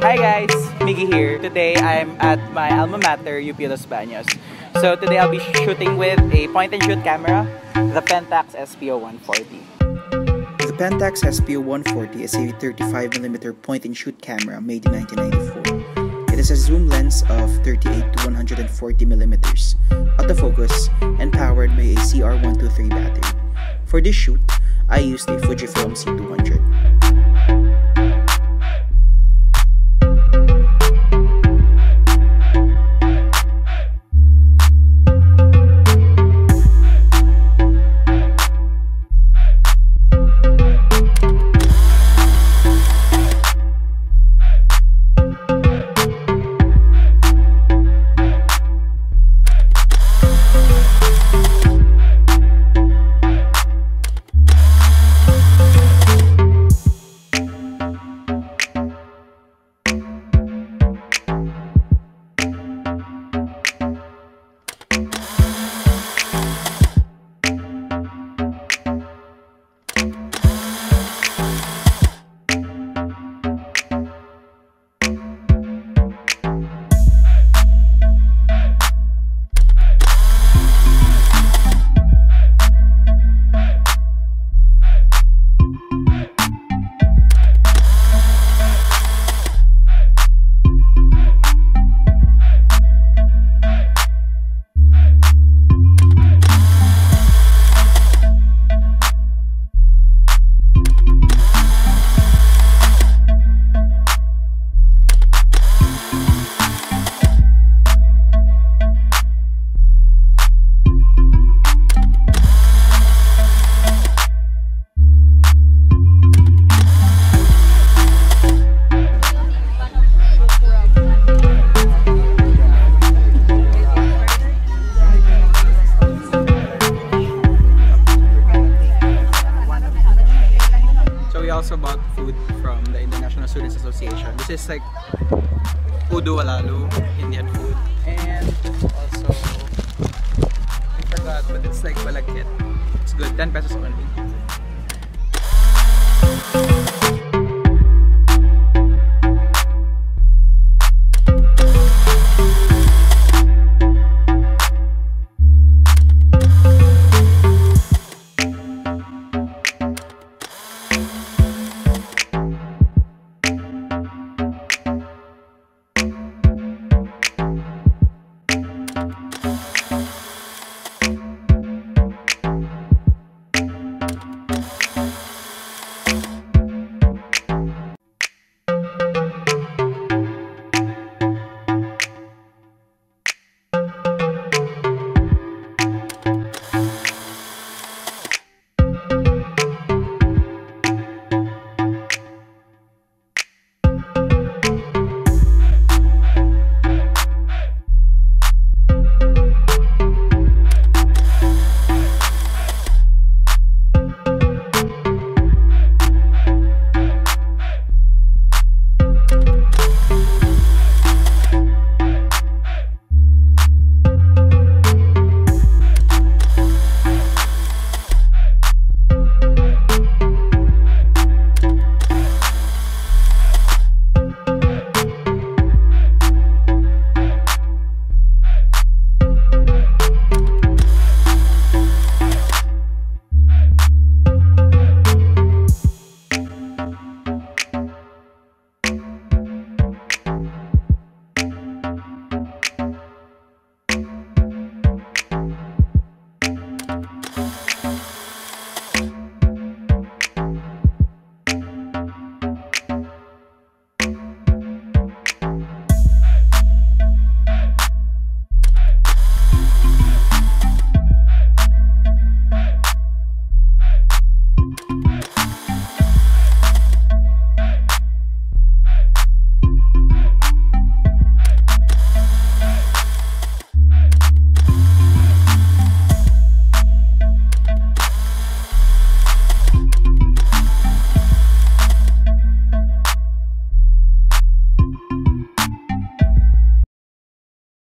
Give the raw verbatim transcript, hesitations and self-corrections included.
Hi guys, Miggy here. Today I'm at my alma mater, U P Los Baños. So today I'll be shooting with a point and shoot camera, the Pentax Espio one forty. The Pentax Espio one forty is a thirty-five millimeter point and shoot camera made in nineteen ninety-four. It has a zoom lens of thirty-eight to one forty millimeters, autofocus, and powered by a C R one twenty-three battery. For this shoot, I used a Fujifilm C two hundred. About food from the International Students Association. This is like Udo Walalu, Indian food, and also I forgot, but it's like Balagkit. It's good, ten pesos only.